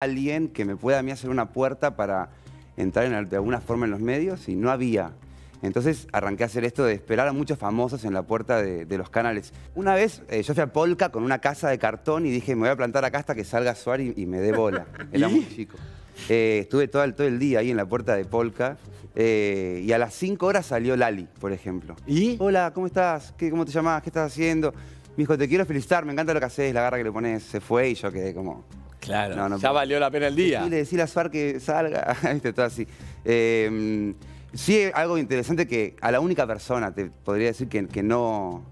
alguien que me pueda a mí hacer una puerta para entrar de alguna forma en los medios y no había. Entonces arranqué a hacer esto de esperar a muchos famosos en la puerta de los canales. Una vez yo fui a Polka con una casa de cartón y dije, me voy a plantar acá hasta que salga Suar y me dé bola. Era muy chico. Estuve todo el día ahí en la puerta de Polka y a las 5 horas salió Lali, por ejemplo. ¿Y? Hola, ¿cómo estás? ¿Cómo te llamás? ¿Qué estás haciendo? Me dijo, te quiero felicitar, me encanta lo que haces, la garra que le pones. Se fue y yo quedé como... Claro, no, ya valió la pena el día. Y le decía a Suar que salga, viste, todo así. Sí, algo interesante que a la única persona, te podría decir, a quien no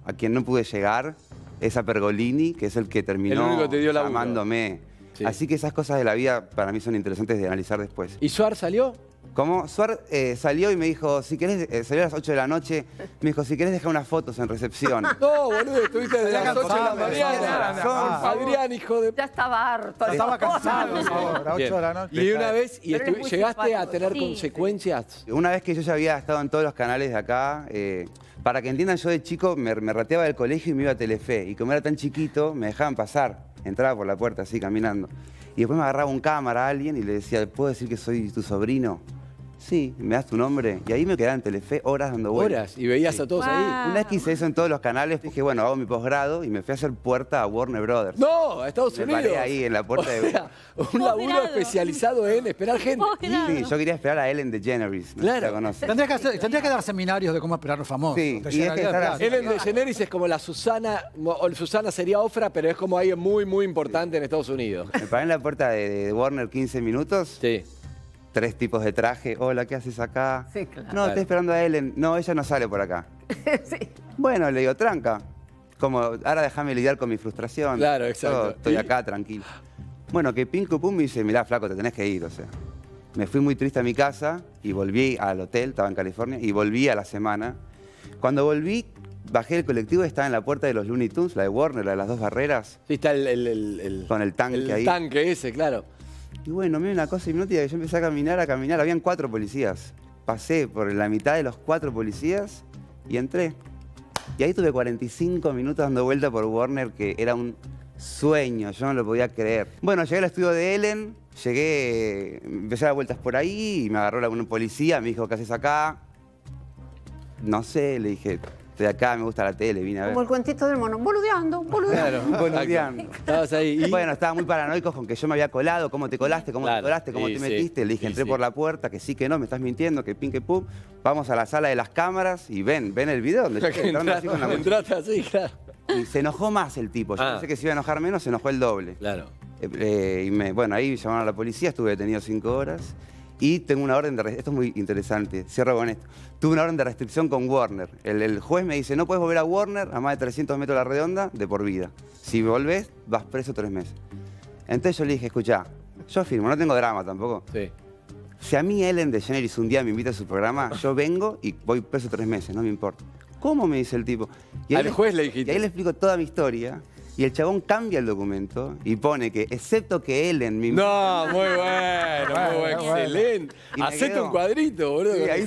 pude llegar, es a Pergolini, que es el que terminó amándome. Sí. Así que esas cosas de la vida para mí son interesantes de analizar después. ¿Y Suar salió? ¿Cómo? Suar salió y me dijo, si querés, salió a las 8 de la noche, me dijo, si querés dejar unas fotos en recepción. No, boludo, estuviste desde las 8 de la mañana. Adrián, hijo de... Ya estaba harto. Ya estaba cansado, ahora, 8 de la noche. Y una vez, ¿llegaste a tener consecuencias? Una vez que yo ya había estado en todos los canales de acá, para que entiendan, yo de chico me rateaba del colegio y me iba a Telefe. Y como era tan chiquito, me dejaban pasar. Entraba por la puerta así, caminando. Y después me agarraba un cámara a alguien y le decía, ¿puedo decir que soy tu sobrino? Sí, me das tu nombre. Y ahí me quedaba en Telefe horas dando vueltas. Horas, y veías a todos ahí. Una vez que hice eso en todos los canales, dije, bueno, hago mi posgrado y me fui a hacer puerta a Warner Brothers. ¡No! A Estados Unidos. Me paré ahí en la puerta de... un laburo especializado en esperar gente. Sí, yo quería esperar a Ellen DeGeneres. Claro. Tendrías que dar seminarios de cómo esperar a los famosos. Sí, y es que Ellen DeGeneres es como la Susana, o Susana sería Oprah, pero es como alguien muy, muy importante en Estados Unidos. Me paré en la puerta de Warner 15 minutos. Sí. 3 tipos de traje. Hola, ¿qué haces acá? Sí, claro. No, estoy esperando a Ellen. No, ella no sale por acá. Sí. Bueno, le digo, tranca. Como, ahora déjame lidiar con mi frustración. Claro, exacto. Yo estoy acá, tranquilo. Bueno, que Pinco Pum me dice, mirá, flaco, te tenés que ir, o sea. Me fui muy triste a mi casa y volví al hotel, estaba en California, y volví a la semana. Cuando volví, bajé del colectivo y estaba en la puerta de los Looney Tunes, la de Warner, la de las dos barreras. Sí, está con el tanque ahí. El tanque ese, claro. Y bueno, mira una cosa hipnótica que yo empecé a caminar. Habían 4 policías. Pasé por la mitad de los 4 policías y entré. Y ahí tuve 45 minutos dando vuelta por Warner, que era un sueño, yo no lo podía creer. Bueno, llegué al estudio de Ellen, empecé a dar vueltas por ahí y me agarró un policía, me dijo, ¿qué haces acá? No sé, le dije... Estoy acá, me gusta la tele, vine a ver. Como el cuentito del mono, boludeando. Claro, boludeando. Estabas ahí. Y bueno, estaban muy paranoicos con que yo me había colado, cómo te colaste, cómo te colaste, cómo te metiste. Le dije, entré por la puerta, que sí, que no, me estás mintiendo, que pin, que pum. Vamos a la sala de las cámaras y ven el video. Donde entraste así, claro. Y se enojó más el tipo. Yo pensé que se iba a enojar menos, se enojó el doble. Claro. Bueno, ahí llamaron a la policía, estuve detenido 5 horas. Y tengo una orden de restricción, esto es muy interesante, cierro con esto. Tuve una orden de restricción con Warner. El juez me dice, no puedes volver a Warner a más de 300 metros de la redonda de por vida. Si volvés, vas preso 3 meses. Entonces yo le dije, escuchá, yo firmo, no tengo drama tampoco. Sí. Si a mí Ellen DeGeneres un día me invita a su programa, yo vengo y voy preso 3 meses, no me importa. ¿Cómo? Me dice el tipo. Y al juez le dijiste. Y ahí le explico toda mi historia. Y el chabón cambia el documento y pone que, excepto que Ellen... No, muy bueno, muy bueno, excelente. Hacete un cuadrito, boludo. Sí, ahí